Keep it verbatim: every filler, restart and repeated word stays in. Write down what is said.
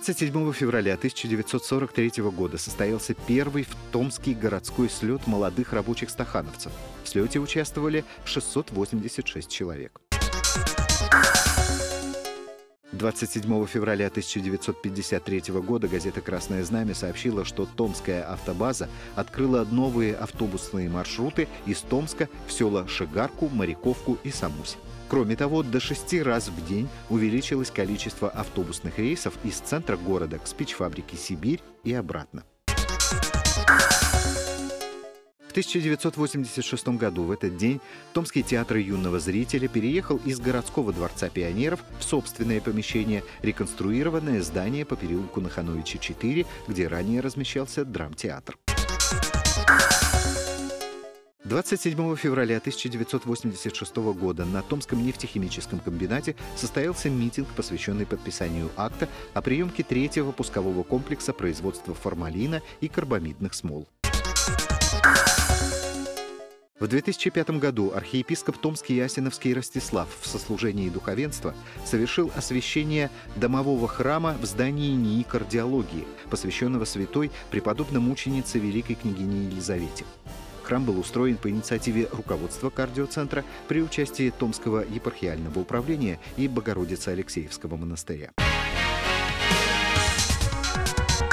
двадцать седьмого февраля тысяча девятьсот сорок третьего года состоялся первый в Томске городской слет молодых рабочих стахановцев. В слете участвовали шестьсот восемьдесят шесть человек. двадцать седьмого февраля тысяча девятьсот пятьдесят третьего года газета «Красное знамя» сообщила, что Томская автобаза открыла новые автобусные маршруты из Томска в села Шигарку, Моряковку и Самусь. Кроме того, до шести раз в день увеличилось количество автобусных рейсов из центра города к спичфабрике «Сибирь» и обратно. В тысяча девятьсот восемьдесят шестом году в этот день Томский театр юного зрителя переехал из городского дворца пионеров в собственное помещение, реконструированное здание по переулку Нахановича, четыре, где ранее размещался драмтеатр. двадцать седьмого февраля тысяча девятьсот восемьдесят шестого года на Томском нефтехимическом комбинате состоялся митинг, посвященный подписанию акта о приемке третьего пускового комплекса производства формалина и карбамидных смол. В две тысячи пятом году архиепископ Томский Ясиновский Ростислав в сослужении духовенства совершил освящение домового храма в здании НИИ кардиологии, посвященного святой преподобно-мученице великой княгине Елизавете. Храм был устроен по инициативе руководства кардиоцентра при участии Томского епархиального управления и Богородицы Алексеевского монастыря.